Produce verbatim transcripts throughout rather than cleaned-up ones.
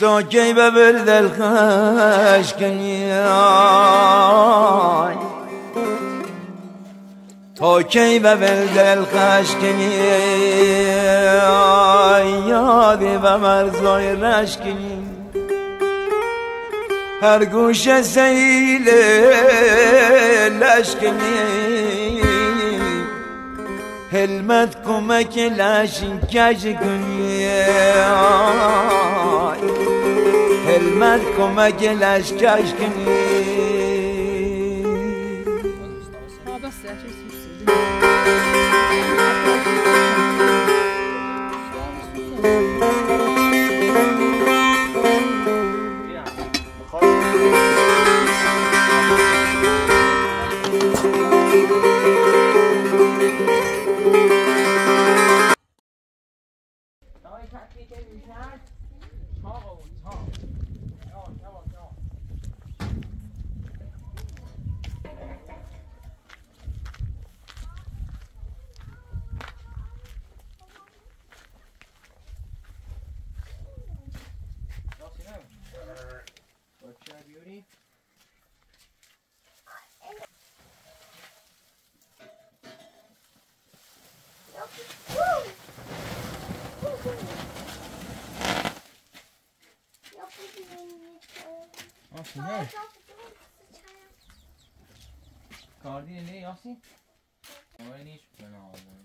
توجيبه برد الخشكن ياي توجيبه برد الخشكن ياي يادي بمرزوی رشکنی هر گوشه سیل لشکنی هلمت کمک لشن کش کنی هلمت کمک لش کش کنی Yasin hey. Kardine ne Yasin? Oraya ne hiç ben aldım.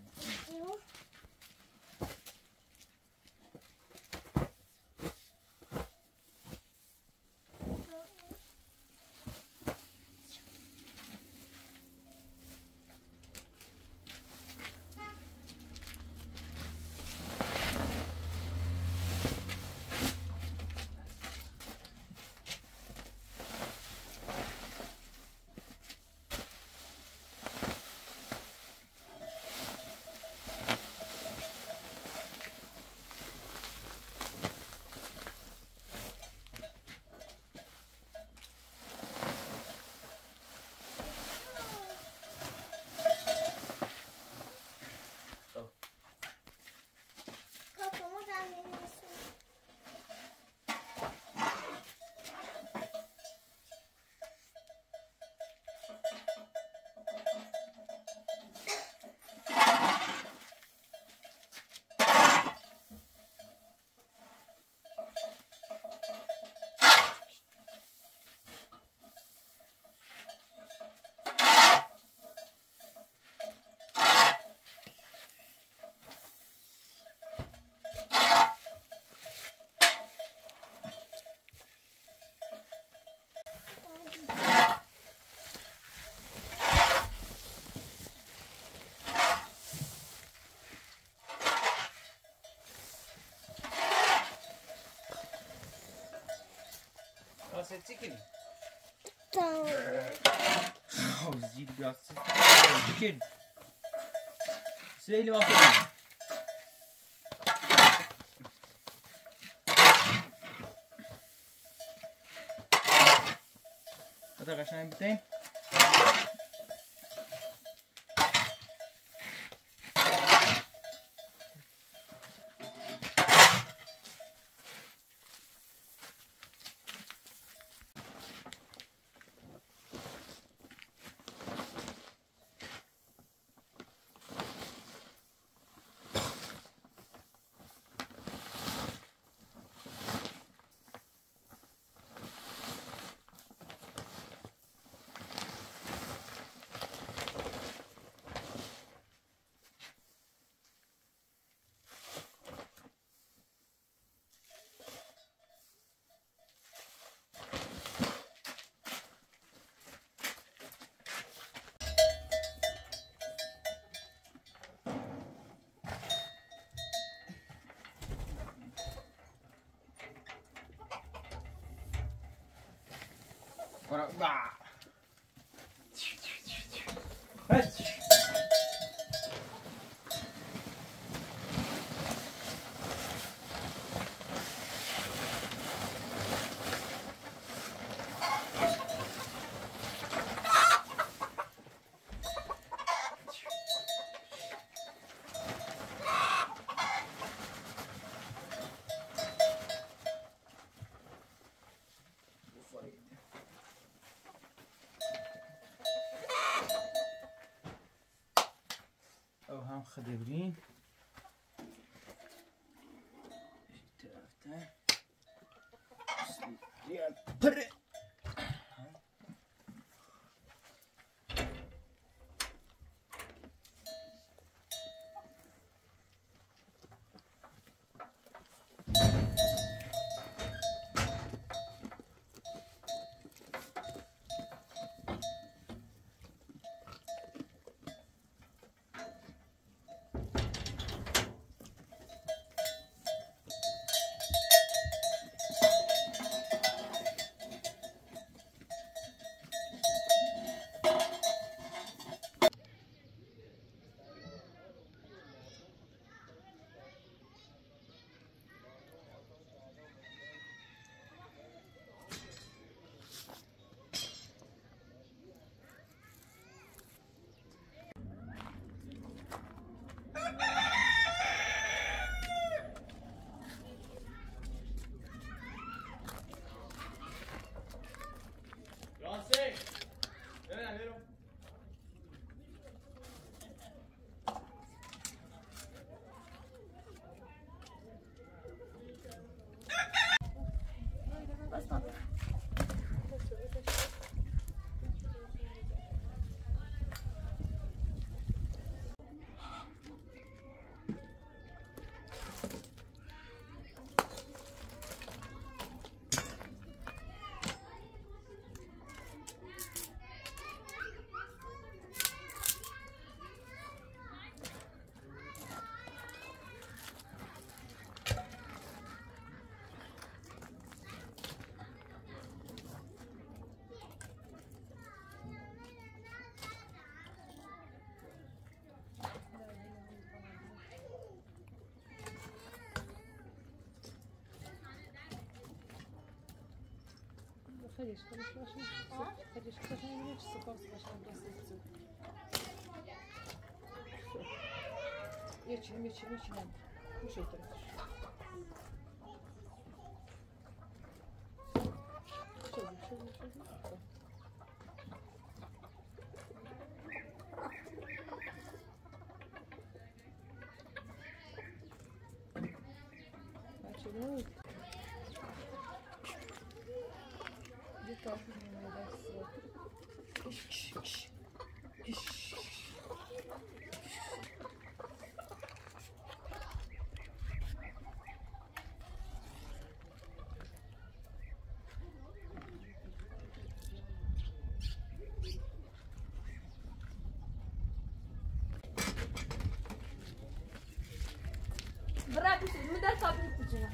Chicken. Oh, zebra. Chicken. Say what? What are you trying to say? Bah! خديرين تعرفته يا بري خليش خليش خليش خليش خليش خليش خليش خليش خليش برافو مدار صابون تجينا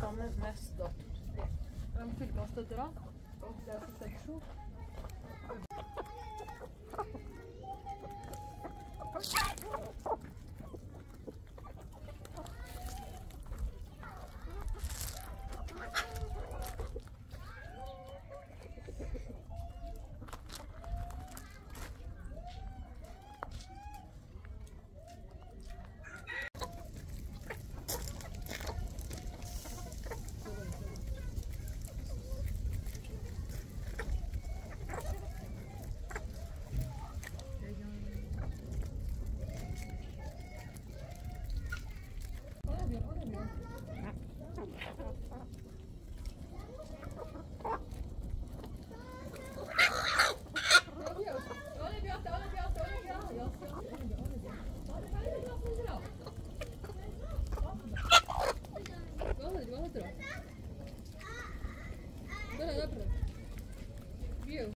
كمان نفس ده انا ممكن الباستا تضرب لو كنت تشوف زبرة. بيو.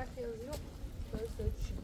Back here, look. There's the sheep.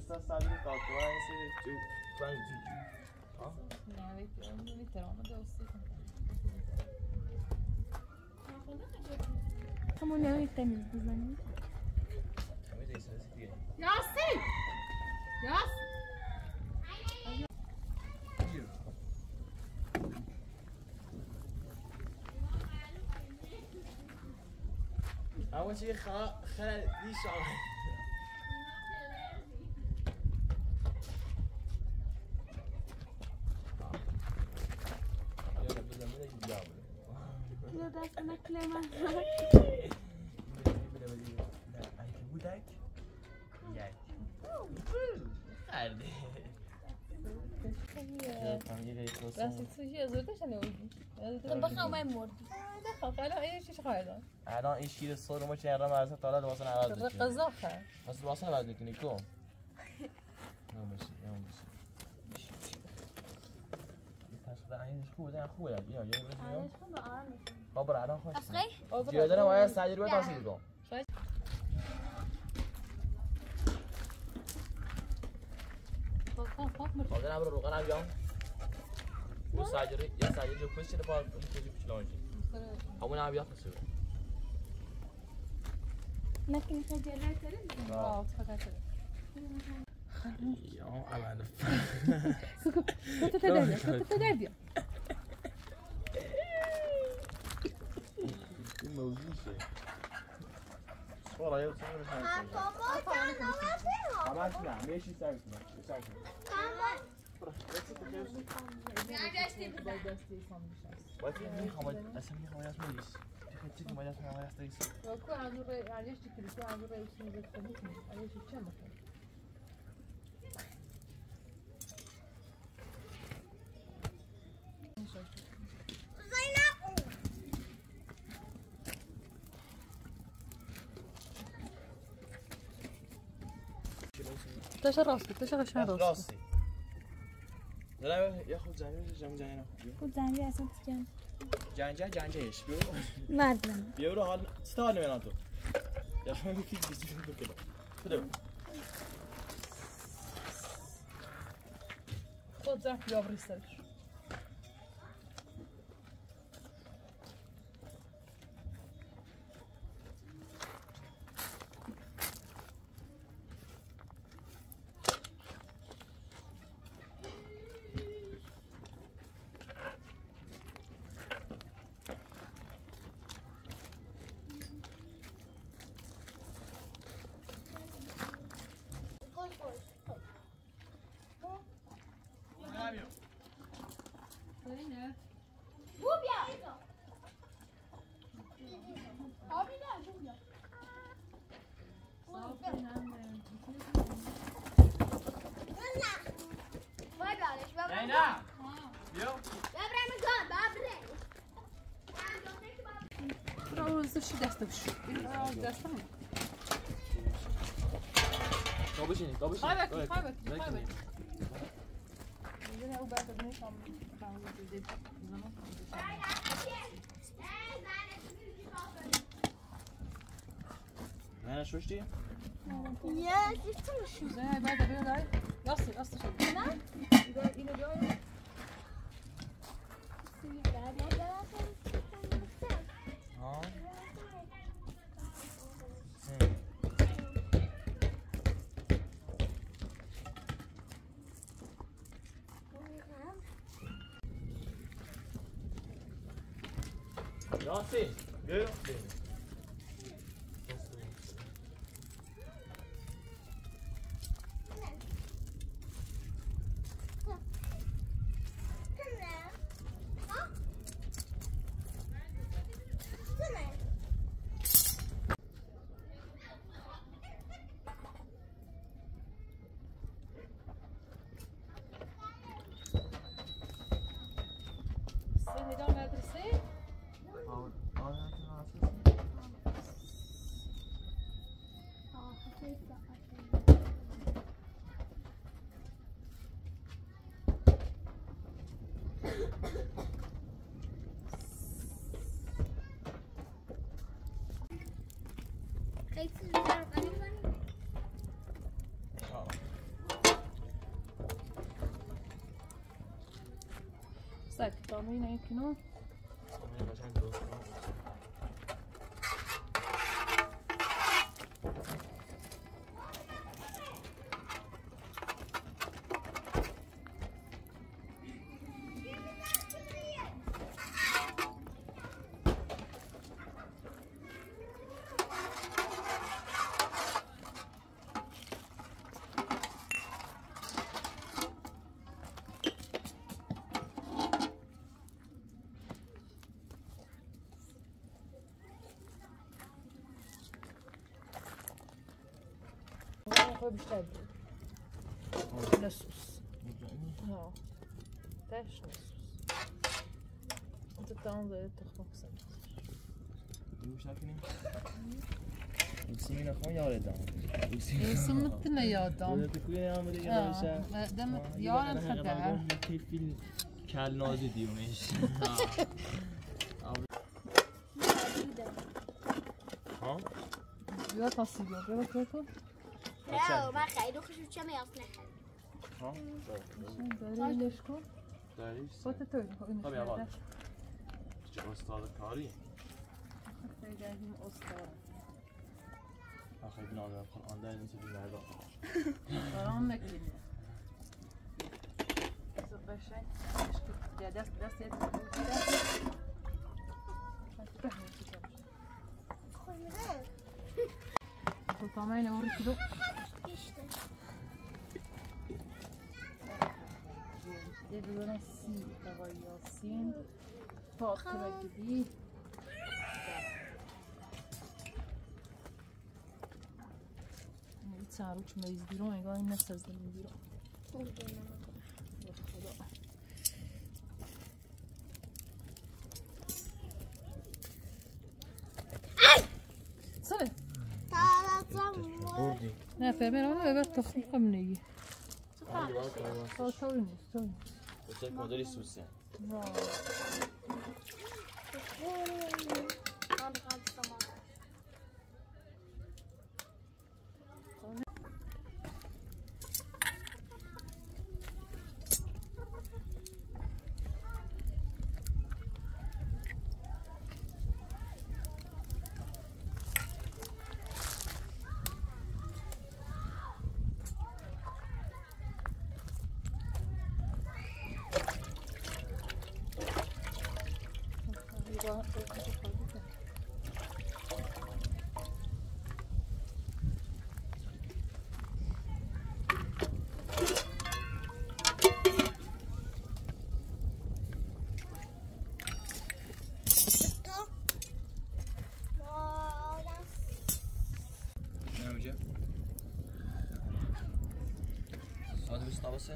Essa sabe o tal qual é esse quando ó não é literal não deu certo como não entende os anos não sei não sei أول شيء خل خل دي شعر الان این شیر سر ما چهره مرزه تا حالا دوازن عوض میشه قزاقه پس دوازن عوض میکنی کو نمیشه نمیشه پس عینش خوبه خوبه بیا یه بزنیم بابا الان خوش اصلا یادم آیا سعید رو تاثیر کن خب خب رو روغن بیام و سعید یا سعید جو خوش چه پا کوچولو همون هم بیاد خسرو لكن خجلات ترى اه فقط خليني اه على كنت تتدرب كنت تتدرب موزيشه والله يا سمير خلاص لا ماشي ساكت ساكت انا جاي اشتري باكيني خمال اسمي خمال اسمي كنت ما جاتني ما يستيس وكو عايز عايز تكريت عايز عايز تكريتني عايز تشمك زينب ستاشر راسي ستاشر عشرين راسي لا ياخذ زعيم زعيم زعيم خذ زعيم عشان تسكن جانجا جانجا ايش بيقول ما ادري بيقولوا هل استنوا يا ناتو يا اخي في فيديو كده خذوا خذ زعيم يا بريسل قابشيني قابشيني قابشيني قابشيني قابشيني أنا شو اشتي؟ يا شو زي هاي بعد بينا لاي قصي قصي شو أنا؟ إذا إذا جاي راسي غير راسي ساك طعمينا يمكنه بشتغل للصوص اه تعرفش الصوص انت بتعمل تخمق سمك مش عارفين نسينا خويا ولا دام نسمت لنا يا دام تكوين عامل ايه يا باشا دام يا انا مصدقه كيف كال نازي ديومش ها يا تصيب يا بكره لا ما خير خش الشمي اصلا ها طيب ليش كو طيب صوت التوي طب يا بابا شو استاذ الكاري جايين اسطوره اخي بنقرا القران ده نسيب العلاقه قران مكي صبح شاي مش كده ده ده سيد كده طعمين اوريك كده يبدو نسي تغيصين فوق كده جديد يتسعروش ما يزدرون يقول الناس هزدر يزدرون صبت تعالى صموه دي لا فاهمين والله بس تخنق مني صوتوني صوتوني قلت موديل السوسه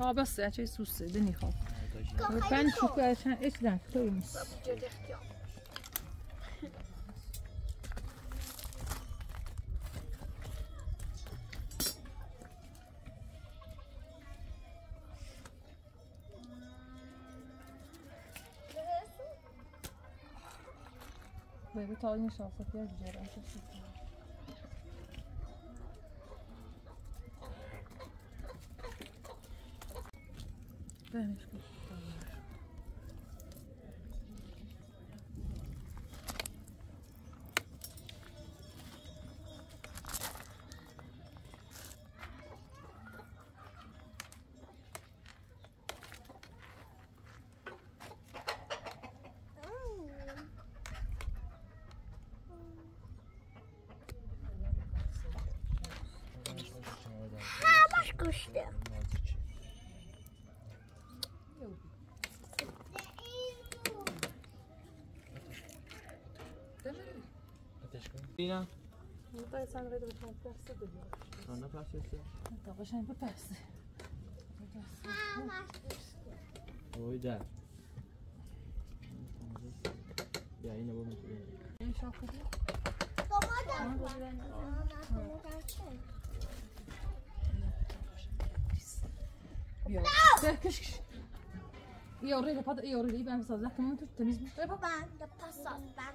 ها بس عشان سوس دني خاف. وبعدين شوف عشان إيش ده كويس. بيبي تعالي نشوفك يا جيران شوفك. فاهمة شو دينا نطيت سان ريدو كان تحسد ديال انا باش نسيت انت باش انا باش ويدا يا عيني بابا ايش شافك طماطم يا كشكش يا وريلي فاض يا وريلي يبان بصح زعما كنت التمييز مش طيبه بعد القصص بعد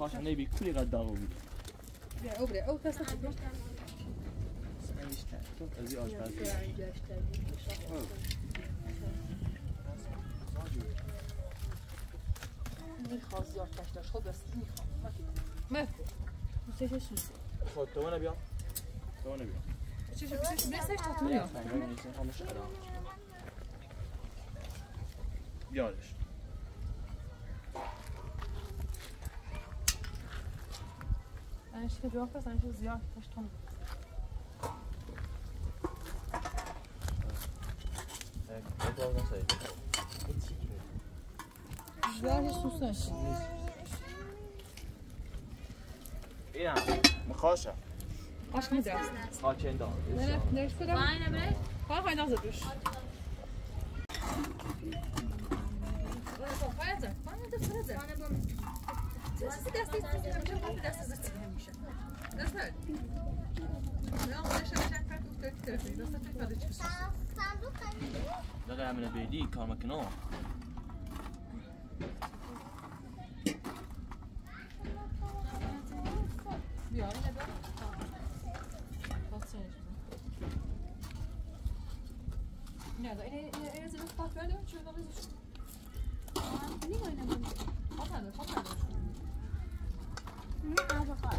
خاش عني بكل غداء وبيت. أو بري أو كسر. سأنشتري. أزي أشتري. نخاز زيارة تشتري خد بس نخاز ما في. ما في. وش إيش شو؟ خد تونا بيا. تونا بيا. وش إيش وش بس إيش تطلع؟ يالش. أنا شفت وقفة أنا شفت زيارة مش تنظر زيارة سوساش إيه نعم مخاشة مخاش مدعو مخاشين دار نعم نعم شكو دار معاينا بلاي خواهي خواهي نغزر بش خواهي نغزر خواهي نغزر خواهي نغزر لا لا من بيدي كار مكنون تنقصو تنقصو ممكن نبغى شقاب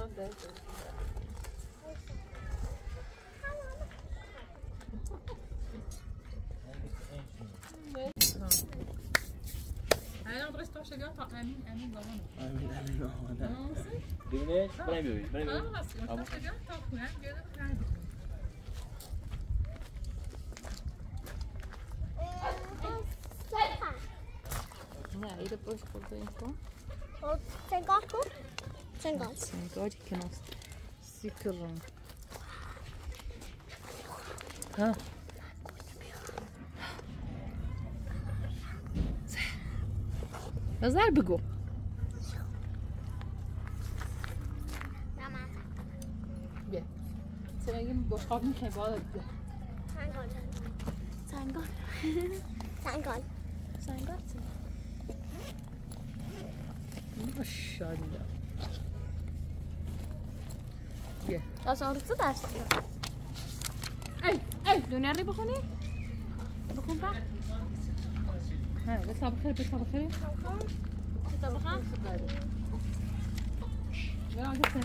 not dancing. ها بزار بگو بیا سرگیم بخواب میکنی باید بیا سنگال سنگال سنگال سنگال ماشالله بیا از آن روزو درست ای ای دونر ری بخونی بخون با ها بس بخير بس بخير طبخه يا راجل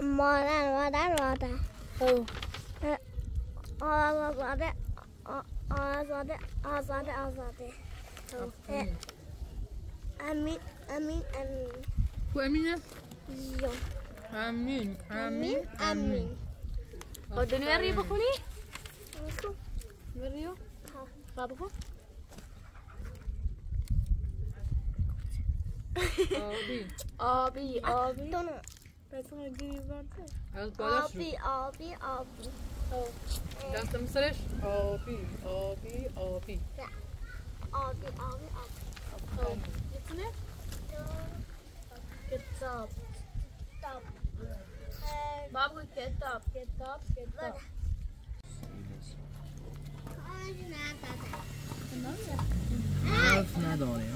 مادر مادر مادر أو أزادة أزادة أزادة أزادة أمين أمين أمين وأمينة يوم أمين أمين أمين الدنيا ريبة خلي مريو بابا ابي ابي ابي دونو بس هجيب برضه ابي ابي ابي او ده انت مسرش ابي ابي ابي لا ابي ابي ابي يتنى كتاب كتاب بابا كتاب كتاب كتاب حرف نداره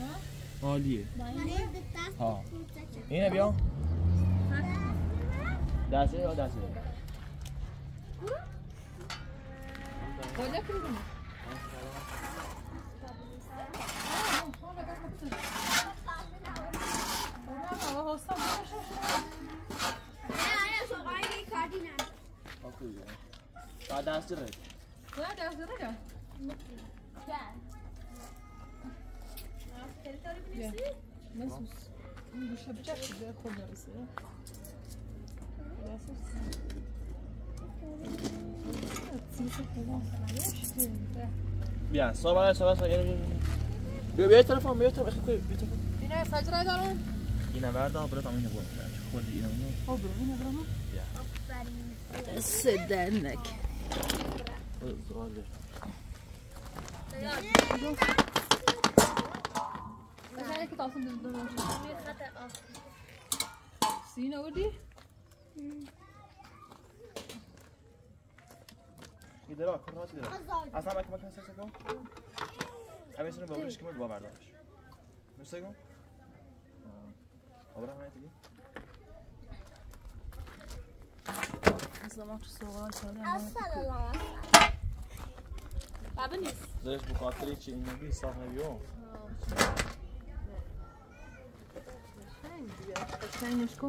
ها؟ عالیه ها اینه بیا دسته یا دسته دسته لا ده زرقاء لا الكاري بنفسي مسوس مشبشب زي الخضره بس لا صوص بيان صوبه صوبه يعني بيبي التليفون بيبي التليفون اخوي بيبي التليفون هنا سجره دارون هنا بعدها برطع منها بقى خدي هنا هنا هنا برامو يا صدقنك خليك تعصب بالدرجة. سينا ودي. يدرى كل هذا يدرى. أسمعك ما كان سكون. أبي سنو بقولش كم بقى بعدش. مش سكون. أبراهيم هاي تجي. السلام عليكم. بابا نيس ليش بخاطري شيء النبي صاحنا اليوم شاين نشكو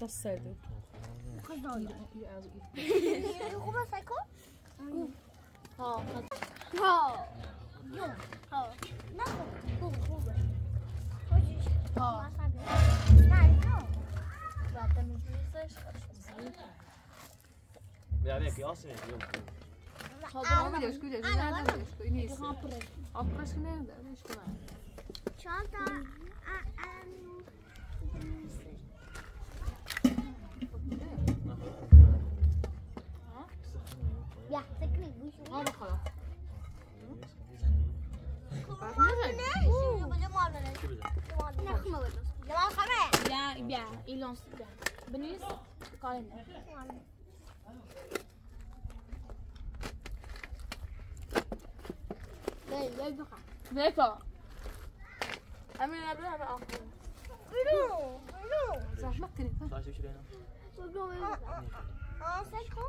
تصدق خدوا يا ازو هو بس اكو اه اه يو اه لا هو هو هو اه لا لا يعني كي أصلاً اليوم. أنا مليش كل يوم. أنا مليش كل يوم. إنيس. أبرز كمان ده مش كمان. شنطة. يا تكني بيشوف. ما بخاف. لا يبيع إيلونس يبيع بنيس قالنا لا لا يبقى لا يبقى أمين أبيع بقى إيلو إيلو صح ما كني صح شو شرينا آه سكوا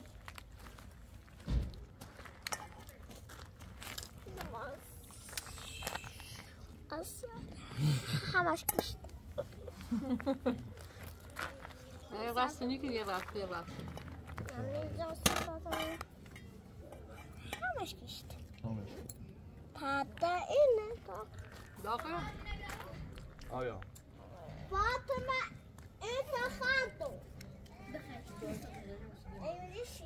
أصلا حماش كشت أنا غاسني كذي غاسني غاسني يعني جالس أصلا حماش كشت هذا إنك دقيقة أيوة فاطمة إنت خالته دخلت أيوة إيش